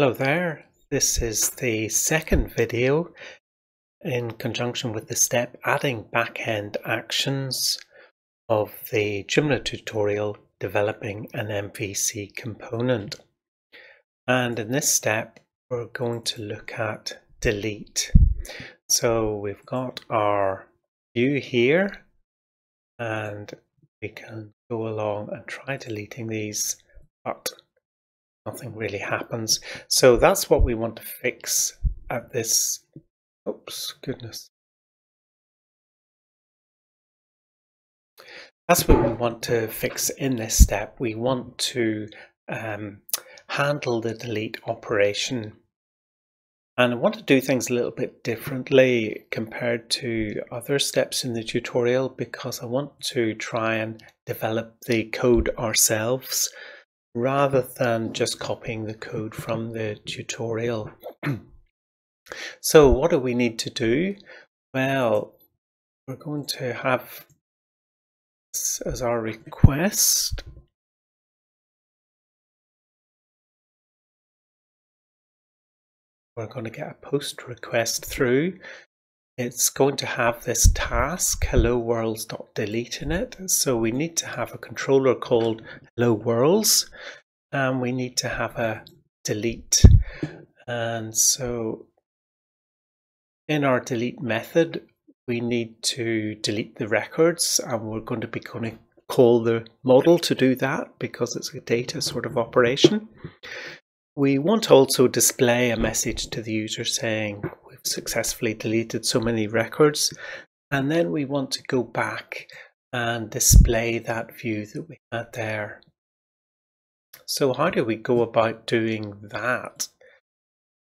Hello there, this is the second video in conjunction with the step adding backend actions of the Joomla tutorial developing an MVC component. And in this step we're going to look at delete. So we've got our view here and we can go along and try deleting these, but nothing really happens. So that's what we want to fix at this. Oops, goodness. That's what we want to fix in this step. We want to handle the delete operation. And I want to do things a little bit differently compared to other steps in the tutorial because I want to try and develop the code ourselves, rather than just copying the code from the tutorial. So what do we need to do? Well, we're going to have this as our request. We're going to get a post request through. It's going to have this task, hello worlds.delete, in it. So we need to have a controller called hello worlds, and we need to have a delete. And so in our delete method, we need to delete the records, and we're going to be going to call the model to do that because it's a data sort of operation. We want to also display a message to the user saying we've successfully deleted so many records, and then we want to go back and display that view that we had there. So how do we go about doing that?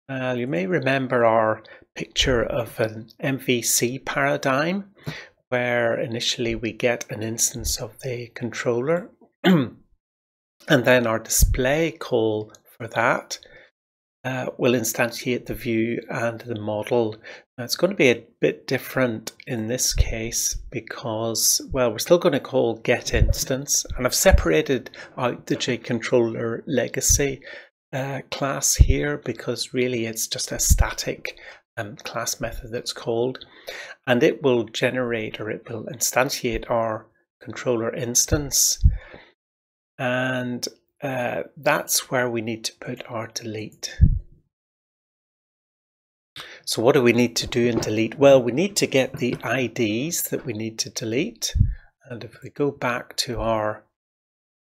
Well, you may remember our picture of an MVC paradigm where initially we get an instance of the controller and then our display call for that will instantiate the view and the model. Now it's going to be a bit different in this case because, well, we're still going to call get instance, and I've separated out the JControllerLegacy class here because really it's just a static class method that's called, and it will generate, or it will instantiate our controller instance, and that's where we need to put our delete. So what do we need to do in delete? Well, we need to get the IDs that we need to delete, and if we go back to our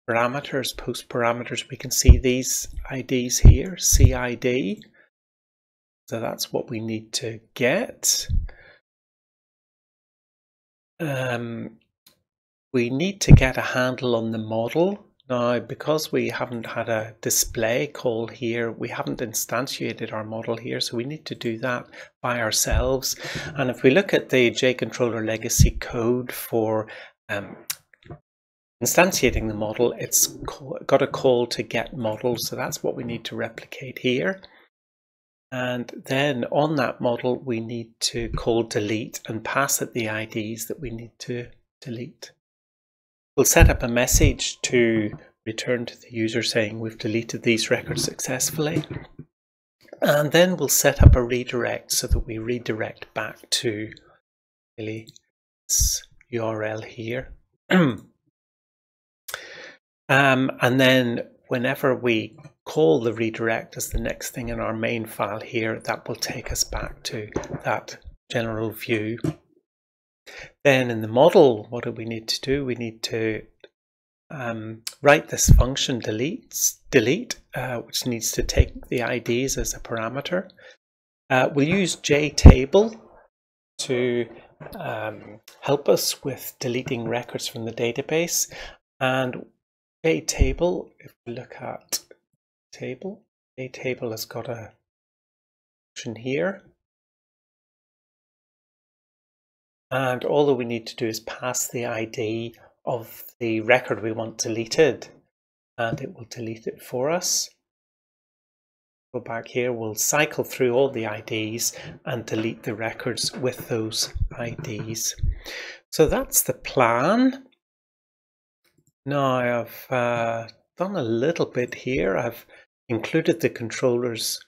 parameters, post parameters, we can see these IDs here, CID. So that's what we need to get. We need to get a handle on the model. Now, because we haven't had a display call here, we haven't instantiated our model here, so we need to do that by ourselves. And if we look at the JControllerLegacy code for instantiating the model, it's got a call to get model, so that's what we need to replicate here. And then on that model, we need to call delete and pass it the IDs that we need to delete. We'll set up a message to return to the user saying we've deleted these records successfully, and then we'll set up a redirect so that we redirect back to really this URL here. And then whenever we call the redirect as the next thing in our main file here, that will take us back to that general view. Then in the model, what do we need to do? We need to write this function delete, which needs to take the IDs as a parameter. We'll use JTable to help us with deleting records from the database. And JTable, if we look at table, JTable has got a function here. And all that we need to do is pass the ID of the record we want deleted, and it will delete it for us. Go back here, we'll cycle through all the IDs and delete the records with those IDs. So that's the plan. Now I've done a little bit here. I've included the controllers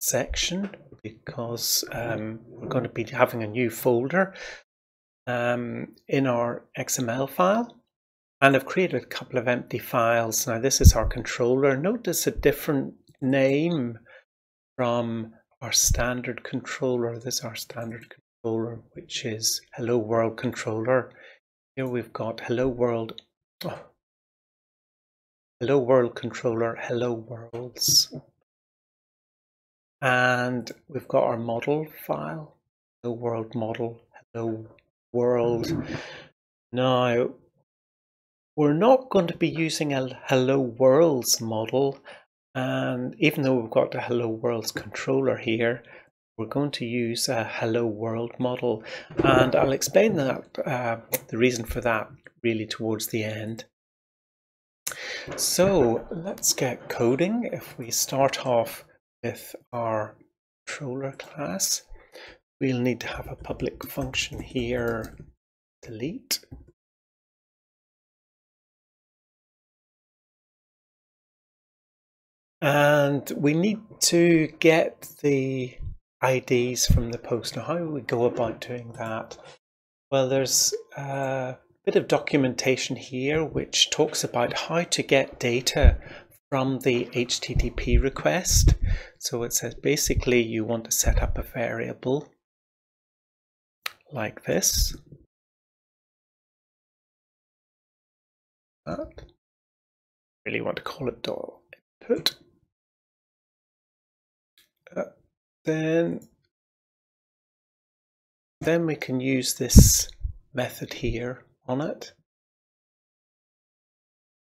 section because we're going to be having a new folder in our XML file. And I've created a couple of empty files. Now this is our controller. Notice a different name from our standard controller. This is our standard controller, which is Hello World Controller. Here we've got Hello World, Hello World Controller, Hello Worlds. And we've got our model file, Hello World Model, Hello World. Now, we're not going to be using a Hello Worlds model, and even though we've got the Hello Worlds controller here, we're going to use a Hello World model, and I'll explain that the reason for that really towards the end. So let's get coding. If we start off with our controller class, we'll need to have a public function here, delete. And we need to get the IDs from the post. Now, how do we go about doing that? Well, there's a bit of documentation here which talks about how to get data from the HTTP request. So it says basically you want to set up a variable like this. That. Really want to call it .input. Then we can use this method here on it,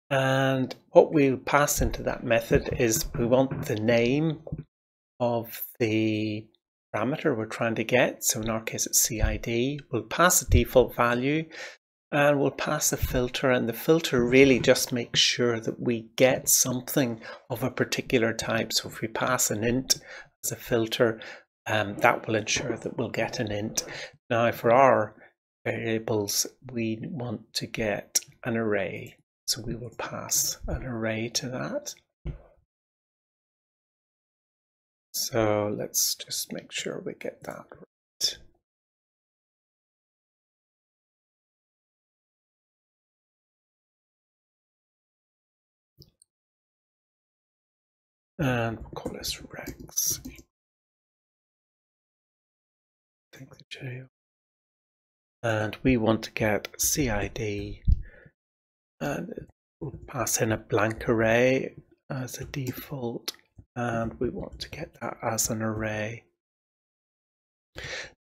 and what we pass into that method is we want the name of the parameter we're trying to get, so in our case it's CID. We'll pass a default value and we'll pass a filter, and the filter really just makes sure that we get something of a particular type. So if we pass an int as a filter, that will ensure that we'll get an int. Now for our variables, we want to get an array, so we will pass an array to that. So let's just make sure we get that right. And we'll call this Rex. Take the jail. And we want to get CID, and we'll pass in a blank array as a default, and we want to get that as an array.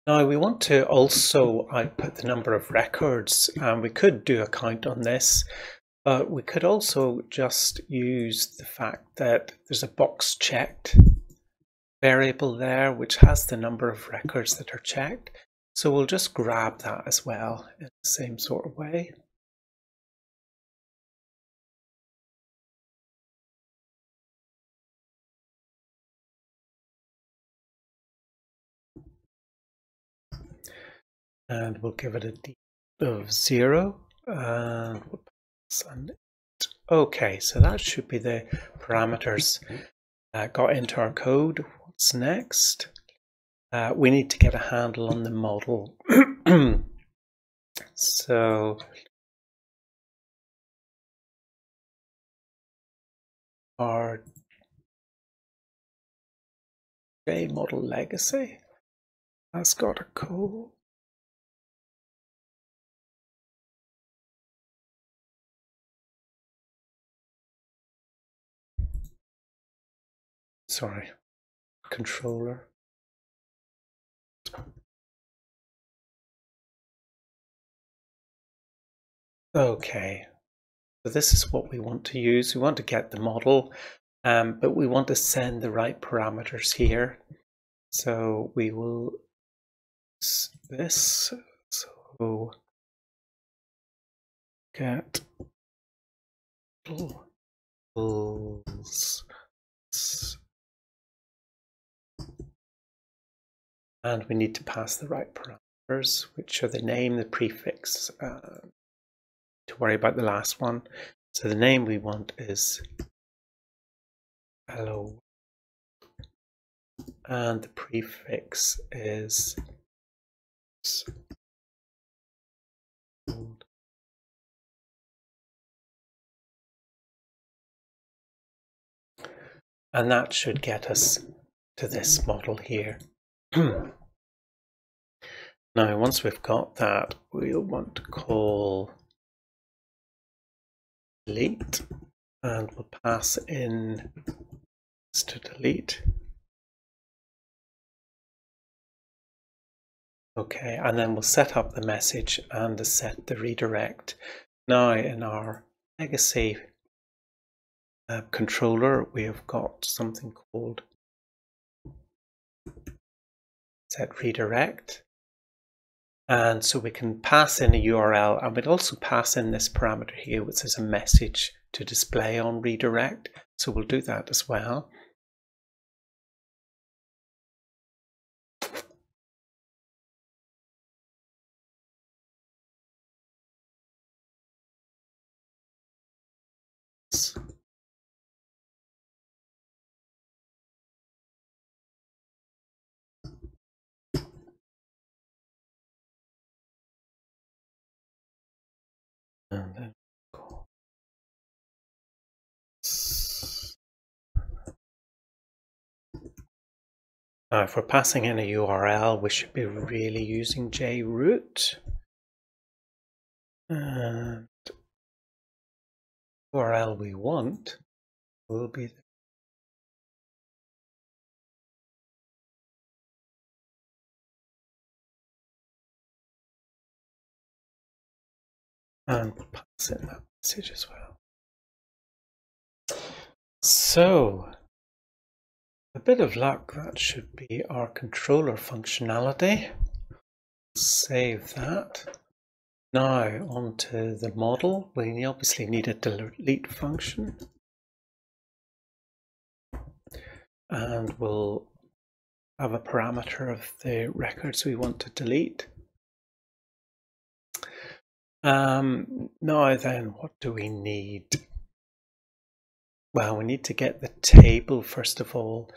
Now we want to also output the number of records, and we could do a count on this. But we could also just use the fact that there's a box checked variable there which has the number of records that are checked. So we'll just grab that as well in the same sort of way. And we'll give it a D of 0. And we'll okay, so that should be the parameters that got into our code. What's next? We need to get a handle on the model. So our JModelLegacy, that's got a call. Sorry, controller. Okay, so this is what we want to use. We want to get the model, but we want to send the right parameters here. So we will use this. So get models. And we need to pass the right parameters, which are the name, the prefix, to worry about the last one. So the name we want is Hello and the prefix is and that should get us to this model here. Now, once we've got that, we'll want to call delete, and we'll pass in this to delete. Okay, and then we'll set up the message and set the redirect. Now, in our legacy controller, we have got something called set redirect. And so we can pass in a URL, and we'd also pass in this parameter here, which is a message to display on redirect. So we'll do that as well. And then call now, if we're passing in a URL, we should be really using JRoot. And URL we want will be the and we'll pass in that message as well. So, a bit of luck, that should be our controller functionality. Save that. Now, onto the model. We obviously need a delete function. And we'll have a parameter of the records we want to delete. Now then, what do we need? Well, we need to get the table first of all,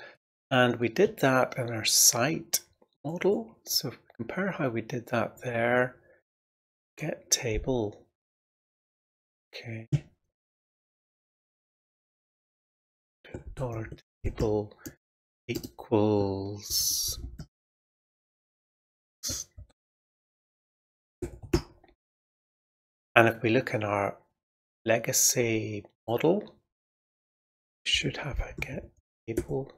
and we did that in our site model. So if we compare how we did that there, get table. Okay. $table equals and if we look in our legacy model, we should have a get table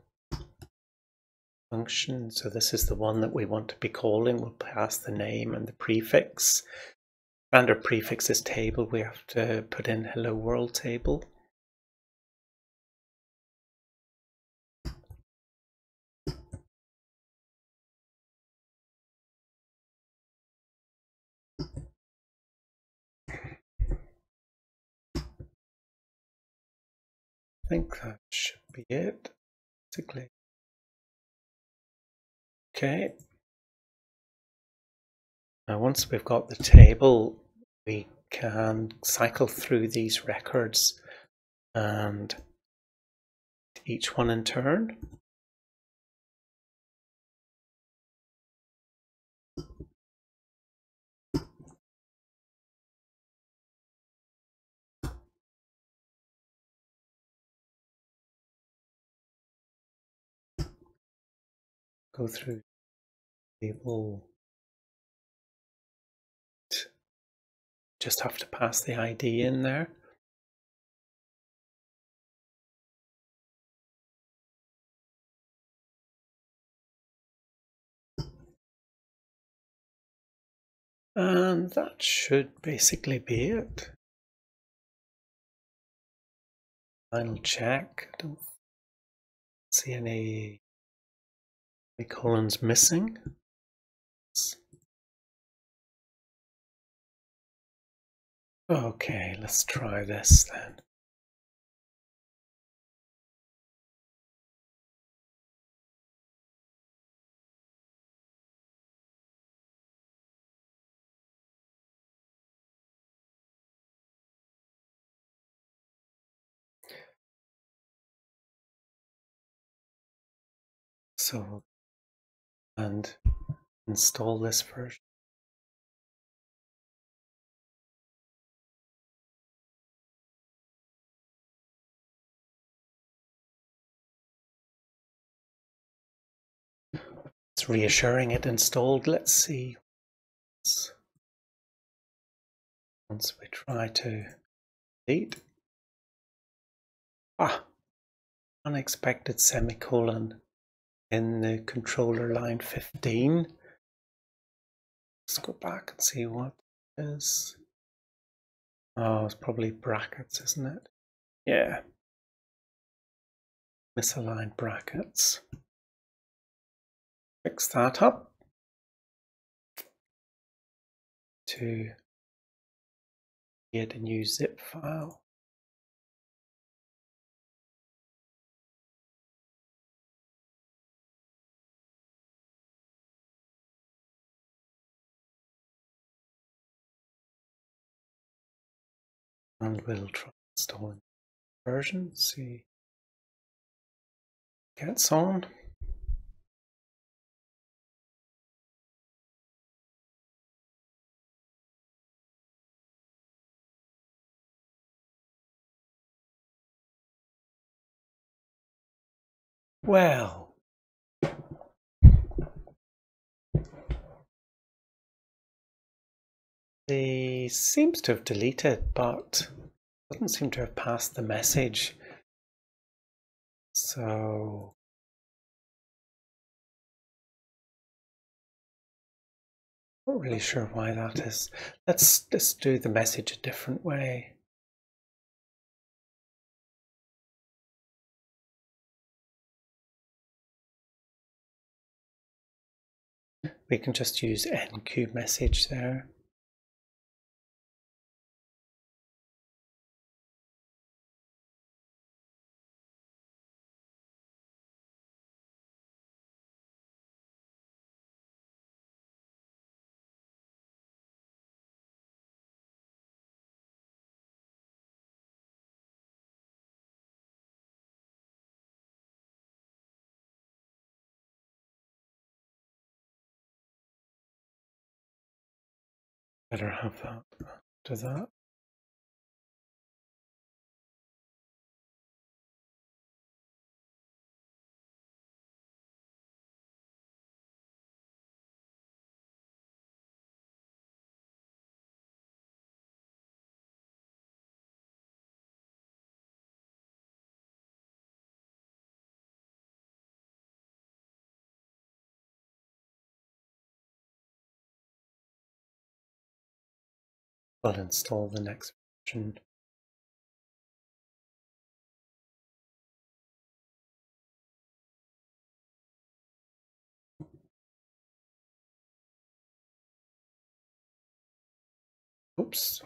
function. So this is the one that we want to be calling. We'll pass the name and the prefix. Standard prefix is table. We have to put in hello world table. I think that should be it, basically. Okay. Now, once we've got the table, we can cycle through these records and each one in turn. Go through table. Just have to pass the ID in there. And that should basically be it. Final check. I don't see any colons missing. Okay, let's try this then. So, and install this version. It's reassuring it installed. Let's see. Once we try to delete. Ah, unexpected semicolon in the controller line 15. Let's go back and see what it is. Oh, it's probably brackets, isn't it? Yeah. Misaligned brackets. Fix that up to create a new zip file. And we'll try installing the version, see how it gets on. Well, they seems to have deleted, but doesn't seem to have passed the message. So not really sure why that is. Let's just do the message a different way. We can just use NQ message there. Better have that after that. We'll install the next version. Oops,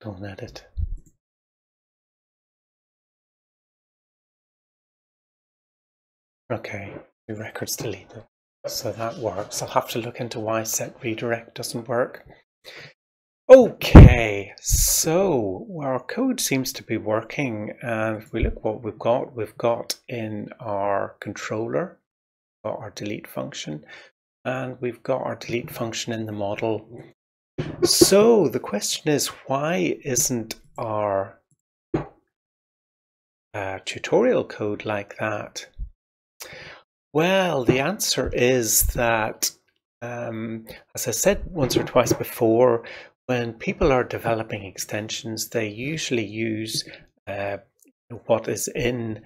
don't edit. Okay, the record's deleted, so that works. I'll have to look into why set redirect doesn't work. Okay, so our code seems to be working, and if we look what we've got in our controller, our delete function, and we've got our delete function in the model. So the question is, why isn't our tutorial code like that? Well, the answer is that, as I said once or twice before, when people are developing extensions, they usually use what is in,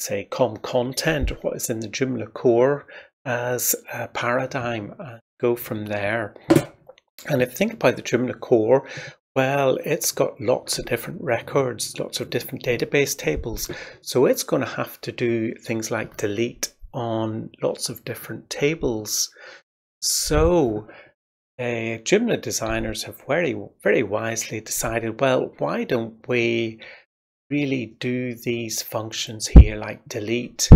say, COM content, or what is in the Joomla core as a paradigm, and go from there. And if you think about the Joomla core, well, it's got lots of different records, lots of different database tables. So it's going to have to do things like delete on lots of different tables. So Joomla designers have very wisely decided, well, why don't we really do these functions here like delete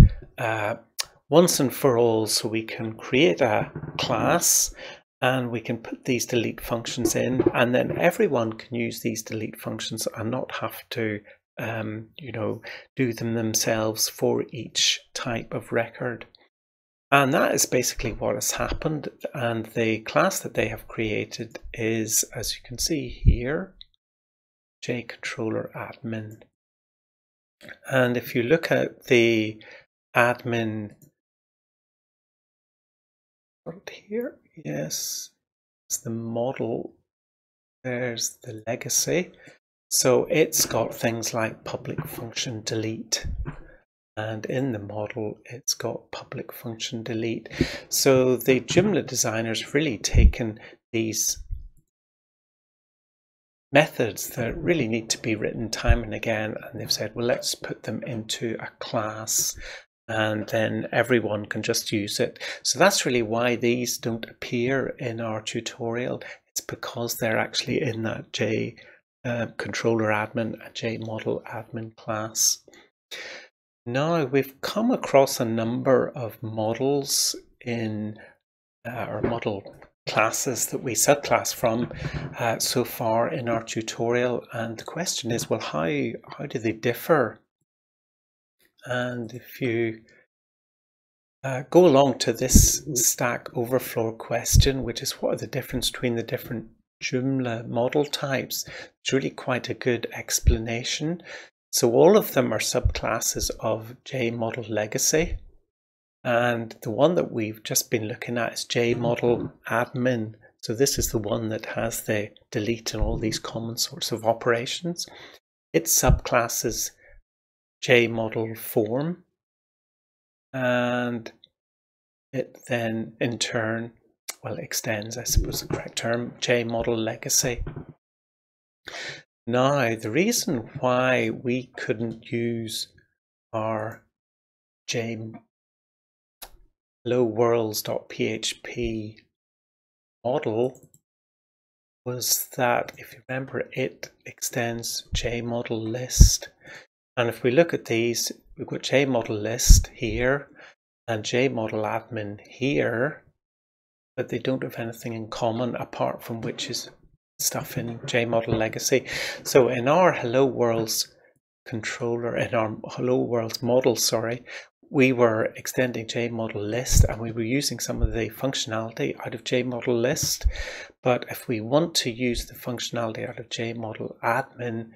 once and for all, so we can create a class and we can put these delete functions in, and then everyone can use these delete functions and not have to do them themselves for each type of record. And that is basically what has happened. And the class that they have created is, as you can see here, JControllerAdmin. And if you look at the admin here, yes, it's the model. There's the legacy. So it's got things like public function delete. And in the model, it's got public function delete. So the Joomla designers really taken these methods that really need to be written time and again, and they've said, well, let's put them into a class, and then everyone can just use it. So that's really why these don't appear in our tutorial. It's because they're actually in that JControllerAdmin and JModelAdmin class. Now, we've come across a number of models in our model classes that we subclass from so far in our tutorial, and the question is, well, how do they differ? And if you go along to this Stack Overflow question, which is what are the difference between the different Joomla model types, it's really quite a good explanation. So all of them are subclasses of JModelLegacy, and the one that we've just been looking at is JModelAdmin. So this is the one that has the delete and all these common sorts of operations. Its subclasses JModelForm, and it then in turn, well, extends, I suppose, the correct term, JModelLegacy. Now, the reason why we couldn't use our JHelloWorlds.php model was that, if you remember, it extends JModelList. And if we look at these, we've got JModelList here and JModelAdmin here, but they don't have anything in common apart from which is stuff in JModelLegacy. So in our Hello Worlds model, sorry, we were extending JModelList, and we were using some of the functionality out of JModelList. But if we want to use the functionality out of JModelAdmin,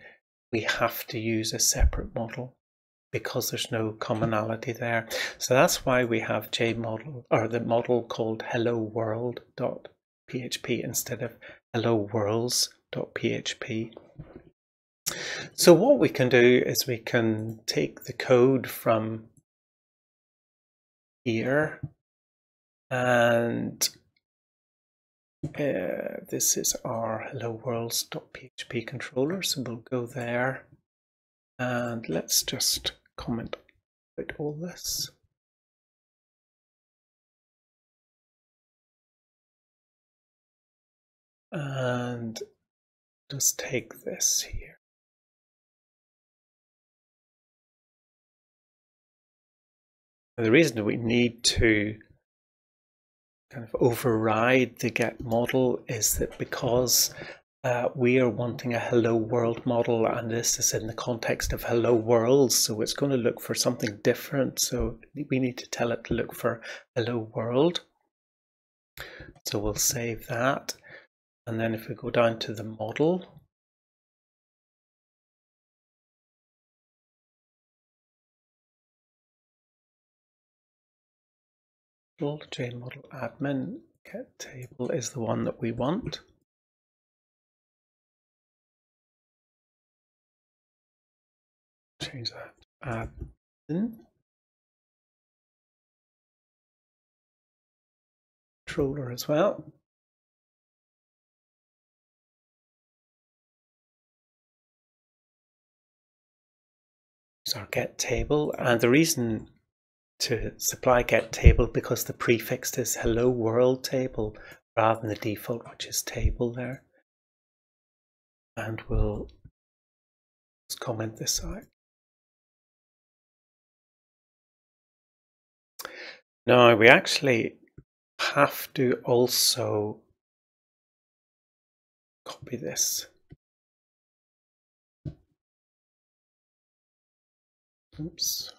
we have to use a separate model because there's no commonality there. So that's why we have JModel, or the model called helloworld.php instead of helloworlds.php. So what we can do is we can take the code from here, and this is our helloworlds.php controller, so we'll go there, and let's just comment out all this. And just take this here. And the reason we need to kind of override the get model is that because we are wanting a hello world model, and this is in the context of hello worlds, so it's going to look for something different. So we need to tell it to look for hello world. So we'll save that. And then if we go down to the model, JModelAdmin getTable is the one that we want. Change that to admin. Controller as well. Our get table, and the reason to supply get table because the prefix is hello world table rather than the default, which is table there. And we'll just comment this out. Now we actually have to also copy this. Oops.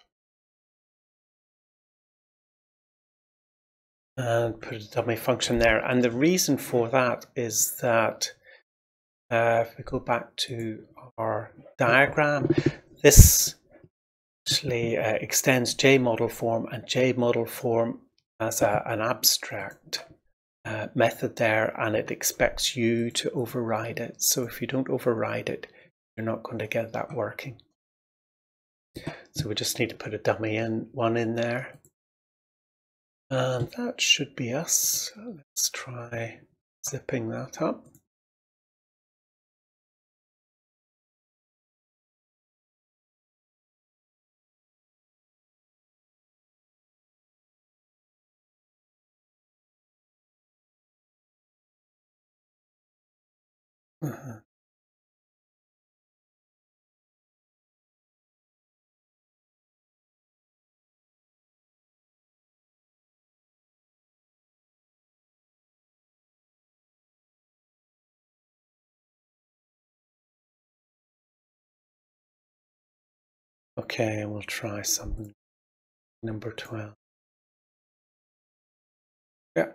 and put a dummy function there. And the reason for that is that if we go back to our diagram, this actually extends JModelForm and JModelForm as an abstract method there, and it expects you to override it. So if you don't override it, you're not going to get that working. So we just need to put a dummy in one in there, and that should be us. Let's try zipping that up. Okay, we'll try something number 12. Yeah,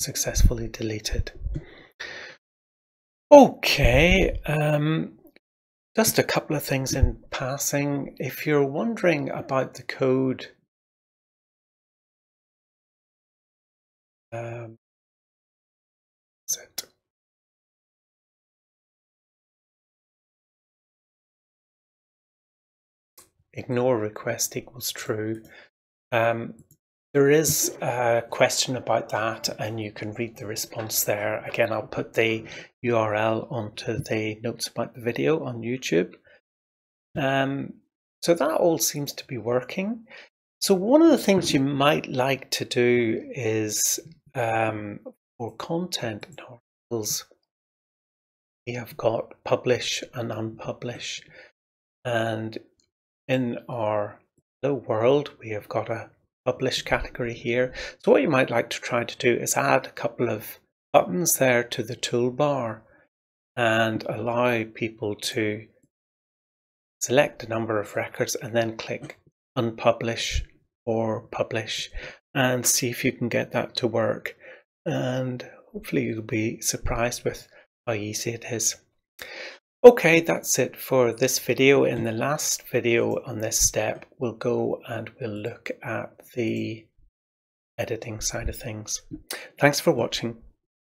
successfully deleted. Okay, just a couple of things in passing. If you're wondering about the code, is it? Ignore request equals true. There is a question about that, and you can read the response there. Again, I'll put the URL onto the notes about the video on YouTube. So that all seems to be working. So one of the things you might like to do is for content and articles, we have got publish and unpublish. And in our little world, we have got a publish category here. So what you might like to try to do is add a couple of buttons there to the toolbar and allow people to select a number of records and then click unpublish or publish and see if you can get that to work. And hopefully you'll be surprised with how easy it is. Okay, that's it for this video. In the last video on this step, we'll go and we'll look at the editing side of things. Thanks for watching.